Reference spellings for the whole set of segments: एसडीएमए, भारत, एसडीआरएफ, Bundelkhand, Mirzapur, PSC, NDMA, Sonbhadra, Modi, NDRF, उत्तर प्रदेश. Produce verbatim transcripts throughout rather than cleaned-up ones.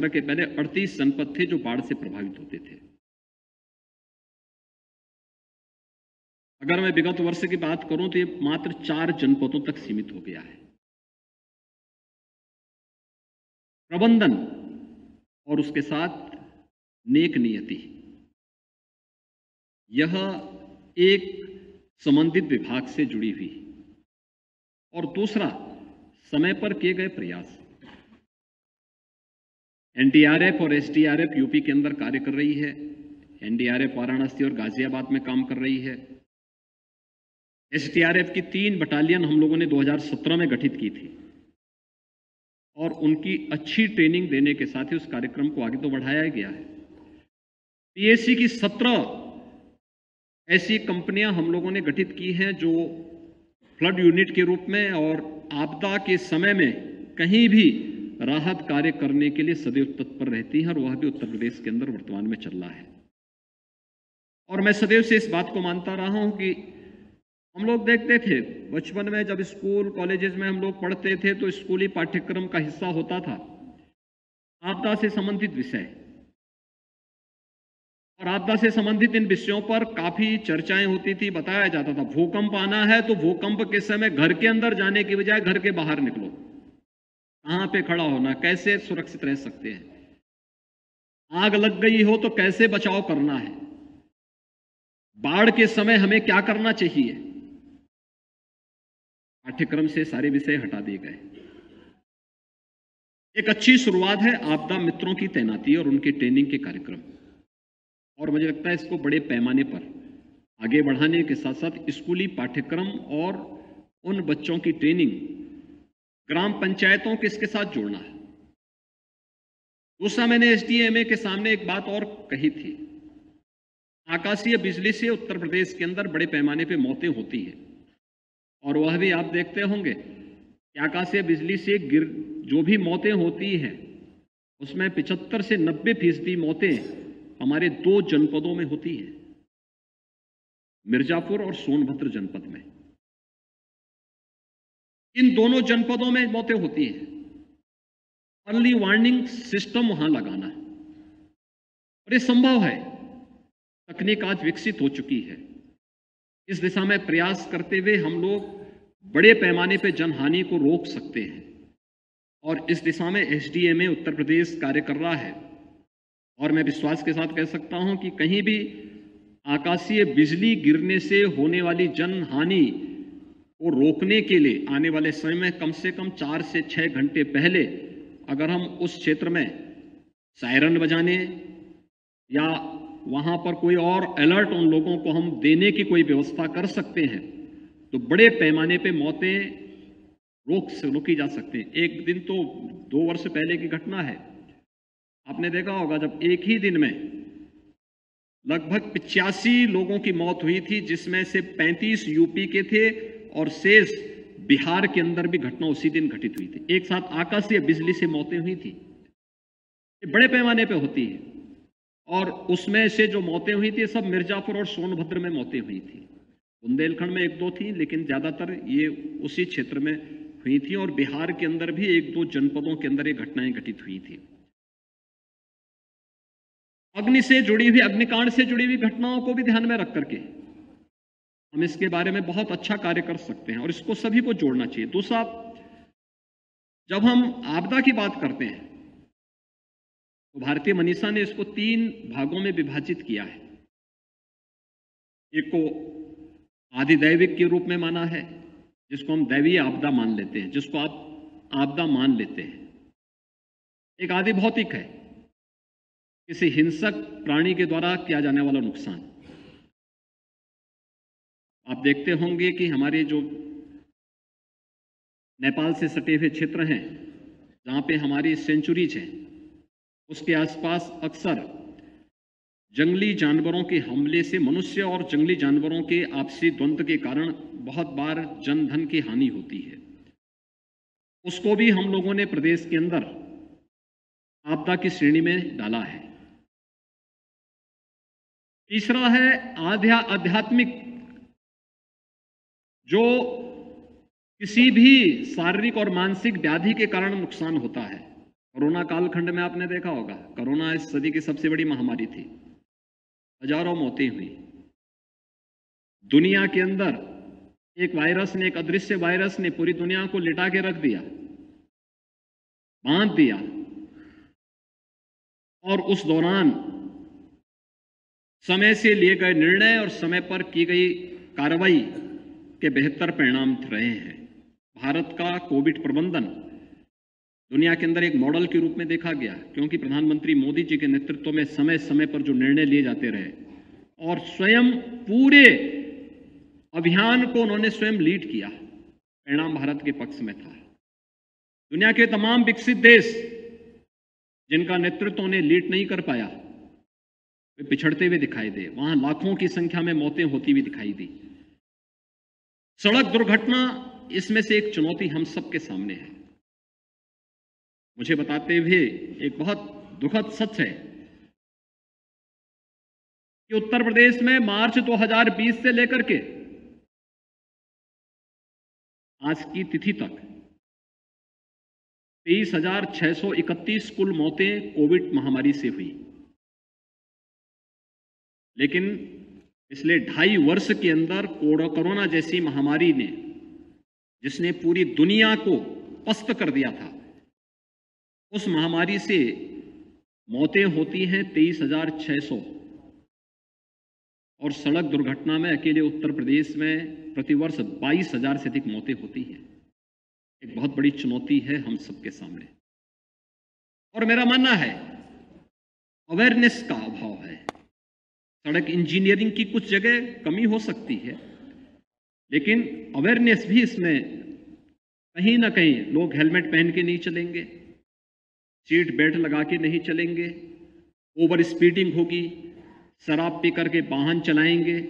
सत्रह के पहले अड़तीस जनपद थे जो बाढ़ से प्रभावित होते थे। अगर मैं विगत वर्ष की बात करूं तो ये मात्र चार जनपदों तक सीमित हो गया है। प्रबंधन और उसके साथ नेक नियति, यह एक संबंधित विभाग से जुड़ी हुई, और दूसरा समय पर किए गए प्रयास। एनडीआरएफ और एसडीआरएफ यूपी के अंदर कार्य कर रही है, एनडीआरएफ वाराणसी और गाजियाबाद में काम कर रही है। एसडीआरएफ की तीन बटालियन हम लोगों ने दो हज़ार सत्रह में गठित की थी और उनकी अच्छी ट्रेनिंग देने के साथ ही उस कार्यक्रम को आगे तो बढ़ाया गया है। पीएससी की सत्रह ऐसी कंपनियां हम लोगों ने गठित की हैं जो फ्लड यूनिट के रूप में और आपदा के समय में कहीं भी राहत कार्य करने के लिए सदैव तत्पर रहती हैं, और वह भी उत्तर प्रदेश के अंदर वर्तमान में चल रहा है। और मैं सदैव से इस बात को मानता रहा हूं कि हम लोग देखते थे बचपन में, जब स्कूल कॉलेजेस में हम लोग पढ़ते थे तो स्कूली पाठ्यक्रम का हिस्सा होता था आपदा से संबंधित विषय, और आपदा से संबंधित इन विषयों पर काफी चर्चाएं होती थी। बताया जाता था भूकंप आना है तो भूकंप के समय घर के अंदर जाने की बजाय घर के बाहर निकलो, कहां पे खड़ा होना, कैसे सुरक्षित रह सकते हैं। आग लग गई हो तो कैसे बचाव करना है, बाढ़ के समय हमें क्या करना चाहिए। पाठ्यक्रम से सारे विषय हटा दिए गए। एक अच्छी शुरुआत है आपदा मित्रों की तैनाती और उनके ट्रेनिंग के कार्यक्रम, और मुझे लगता है इसको बड़े पैमाने पर आगे बढ़ाने के साथ साथ स्कूली पाठ्यक्रम और उन बच्चों की ट्रेनिंग ग्राम पंचायतों के इसके साथ जोड़ना है। दूसरा, मैंने एसडीएमए के सामने एक बात और कही थी, आकाशीय बिजली से उत्तर प्रदेश के अंदर बड़े पैमाने पे मौतें होती हैं, और वह भी आप देखते होंगे कि आकाशीय बिजली से गिर जो भी मौतें होती हैं उसमें पचहत्तर से नब्बे फीसदी मौतें हमारे दो जनपदों में होती हैं, मिर्जापुर और सोनभद्र जनपद में। इन दोनों जनपदों में मौतें होती हैं। अर्ली वार्निंग सिस्टम वहां लगाना है, और यह संभव है, तकनीक आज विकसित हो चुकी है। इस दिशा में प्रयास करते हुए हम लोग बड़े पैमाने पर जनहानि को रोक सकते हैं, और इस दिशा में एसडीएमए उत्तर प्रदेश कार्य कर रहा है। और मैं विश्वास के साथ कह सकता हूं कि कहीं भी आकाशीय बिजली गिरने से होने वाली जनहानि को रोकने के लिए आने वाले समय में कम से कम चार से छः घंटे पहले अगर हम उस क्षेत्र में सायरन बजाने या वहां पर कोई और अलर्ट उन लोगों को हम देने की कोई व्यवस्था कर सकते हैं तो बड़े पैमाने पे मौतें रोक से रोकी जा सकते हैं। एक दिन तो दो वर्ष पहले की घटना है, आपने देखा होगा, जब एक ही दिन में लगभग पचासी लोगों की मौत हुई थी, जिसमें से पैंतीस यूपी के थे और शेष बिहार के अंदर भी घटना उसी दिन घटित हुई थी। एक साथ आकाशीय बिजली से मौतें हुई थी, बड़े पैमाने पर होती है, और उसमें से जो मौतें हुई थी सब मिर्जापुर और सोनभद्र में मौतें हुई थी। बुंदेलखंड में एक दो थी, लेकिन ज़्यादातर ये उसी क्षेत्र में हुई थी, और बिहार के अंदर भी एक दो जनपदों के अंदर ये घटनाएं घटित हुई थी। अग्नि से जुड़ी हुई, अग्निकांड से जुड़ी हुई घटनाओं को भी ध्यान में रख करके हम इसके बारे में बहुत अच्छा कार्य कर सकते हैं, और इसको सभी को जोड़ना चाहिए। दूसरा, जब हम आपदा की बात करते हैं तो भारतीय मनीषा ने इसको तीन भागों में विभाजित किया है। एक को आधिदैविक के रूप में माना है, जिसको हम दैवीय आपदा मान लेते हैं, जिसको आप आपदा मान लेते हैं। एक आदि भौतिक है, किसी हिंसक प्राणी के द्वारा किया जाने वाला नुकसान। आप देखते होंगे कि हमारे जो नेपाल से सटे हुए क्षेत्र हैं, जहां पे हमारी सेंचुरीज हैं, उसके आसपास अक्सर जंगली जानवरों के हमले से मनुष्य और जंगली जानवरों के आपसी द्वंद के कारण बहुत बार जनधन की हानि होती है। उसको भी हम लोगों ने प्रदेश के अंदर आपदा की श्रेणी में डाला है। तीसरा है आध्या आध्यात्मिक, जो किसी भी शारीरिक और मानसिक व्याधि के कारण नुकसान होता है, कोरोना कालखंड में आपने देखा होगा, कोरोना इस सदी की सबसे बड़ी महामारी थी, हजारों मौतें हुई। दुनिया के अंदर एक वायरस ने, एक अदृश्य वायरस ने पूरी दुनिया को लिटा के रख दिया, बांध दिया। और उस दौरान समय से लिए गए निर्णय और समय पर की गई कार्रवाई के बेहतर परिणाम रहे हैं। भारत का कोविड प्रबंधन दुनिया के अंदर एक मॉडल के रूप में देखा गया, क्योंकि प्रधानमंत्री मोदी जी के नेतृत्व में समय समय पर जो निर्णय लिए जाते रहे और स्वयं पूरे अभियान को उन्होंने स्वयं लीड किया, परिणाम भारत के पक्ष में था। दुनिया के तमाम विकसित देश जिनका नेतृत्व उन्हें लीड नहीं कर पाया, वे पिछड़ते हुए दिखाई दे, वहां लाखों की संख्या में मौतें होती हुई दिखाई दी। सड़क दुर्घटना इसमें से एक चुनौती हम सबके सामने है। मुझे बताते हुए एक बहुत दुखद सच है कि उत्तर प्रदेश में मार्च दो हज़ार बीस से लेकर के आज की तिथि तक तेईस हज़ार छह सौ इकतीस कुल मौतें कोविड महामारी से हुई। लेकिन पिछले ढाई वर्ष के अंदर कोरोना जैसी महामारी ने, जिसने पूरी दुनिया को पस्त कर दिया था, उस महामारी से मौतें होती हैं तेईस हज़ार छह सौ। और सड़क दुर्घटना में अकेले उत्तर प्रदेश में प्रतिवर्ष बाईस हज़ार से अधिक मौतें होती हैं। एक बहुत बड़ी चुनौती है हम सबके सामने। और मेरा मानना है अवेयरनेस का अभाव है। सड़क इंजीनियरिंग की कुछ जगह कमी हो सकती है, लेकिन अवेयरनेस भी इसमें कहीं ना कहीं, लोग हेलमेट पहन के नहीं चलेंगे, सीट बेल्ट लगा के नहीं चलेंगे, ओवर स्पीडिंग होगी, शराब पी करके वाहन चलाएंगे।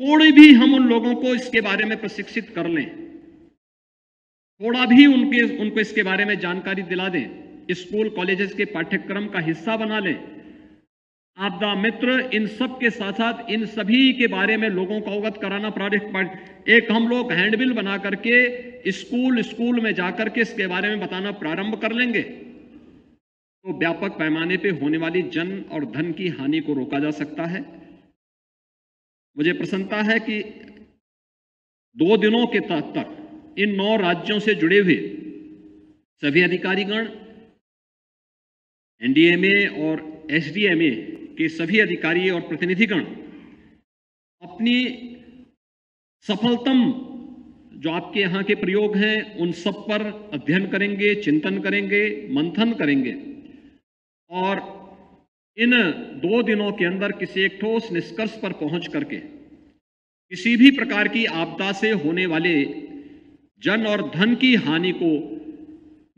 थोड़ी भी हम उन लोगों को इसके बारे में प्रशिक्षित कर लें, थोड़ा भी उनके उनको इसके बारे में जानकारी दिला दें, स्कूल कॉलेजेस के पाठ्यक्रम का हिस्सा बना लें। आपदा मित्र, इन सब के साथ साथ इन सभी के बारे में लोगों को अवगत कराना, प्रारंभिक एक हम लोग हैंडबिल बना करके स्कूल स्कूल में जाकर के इसके बारे में बताना प्रारंभ कर लेंगे तो व्यापक पैमाने पे होने वाली जन और धन की हानि को रोका जा सकता है। मुझे प्रसन्नता है कि दो दिनों के तक इन नौ राज्यों से जुड़े हुए सभी अधिकारीगण, एनडीएमए और एसडीएमए के सभी अधिकारी और प्रतिनिधिगण अपनी सफलतम जो आपके यहाँ के प्रयोग हैं उन सब पर अध्ययन करेंगे, चिंतन करेंगे, मंथन करेंगे और इन दो दिनों के अंदर किसी एक ठोस निष्कर्ष पर पहुंच करके किसी भी प्रकार की आपदा से होने वाले जन और धन की हानि को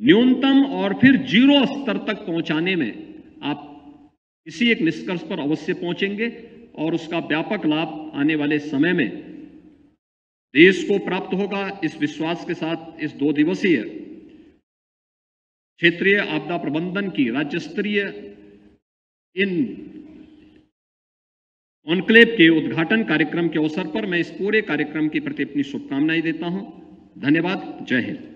न्यूनतम और फिर जीरो स्तर तक पहुंचाने में आप इसी एक निष्कर्ष पर अवश्य पहुंचेंगे और उसका व्यापक लाभ आने वाले समय में देश को प्राप्त होगा। इस विश्वास के साथ इस दो दिवसीय क्षेत्रीय आपदा प्रबंधन की राज्य स्तरीय इन कॉन्क्लेव के उद्घाटन कार्यक्रम के अवसर पर मैं इस पूरे कार्यक्रम के प्रति अपनी शुभकामनाएं देता हूं। धन्यवाद। जय हिंद।